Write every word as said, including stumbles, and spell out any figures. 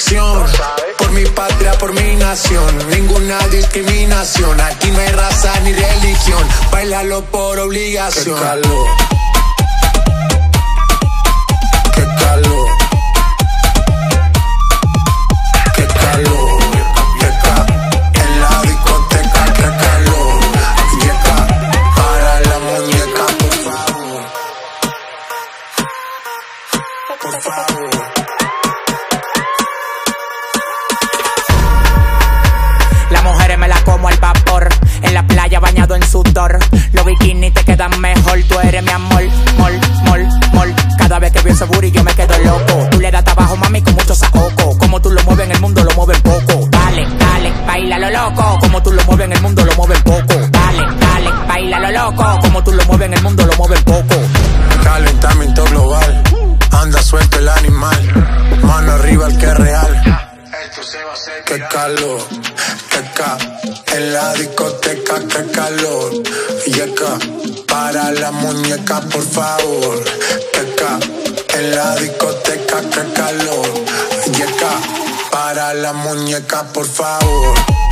elección. Por mi patria, por mi nación, ninguna discriminación. Aquí no hay raza ni religión, bailalo por obligación. Que calor, que calor, que calor. En la discoteca, que calor. Muñeca, para la muñeca, por favor. Por favor. En sudor, los bikinis te quedan mejor. Tú eres mi amor, mol, mol, mol. Cada vez que veo ese booty yo me quedo loco. Tú le das trabajo, mami, con mucho saoco. Como tú lo mueves en el mundo, lo mueves poco. Dale, dale, baila lo loco. Como tú lo mueves en el mundo, lo mueves poco. Dale, dale, baila lo loco. Como tú lo mueves en el mundo, lo mueves poco. Calentamiento global, anda suelto el animal. Mano arriba el que es real. Que calor, que ca, en la discoteca, que calor, yeca, para la muñeca, por favor, que ca, en la discoteca, que calor, yeca, para la muñeca, por favor.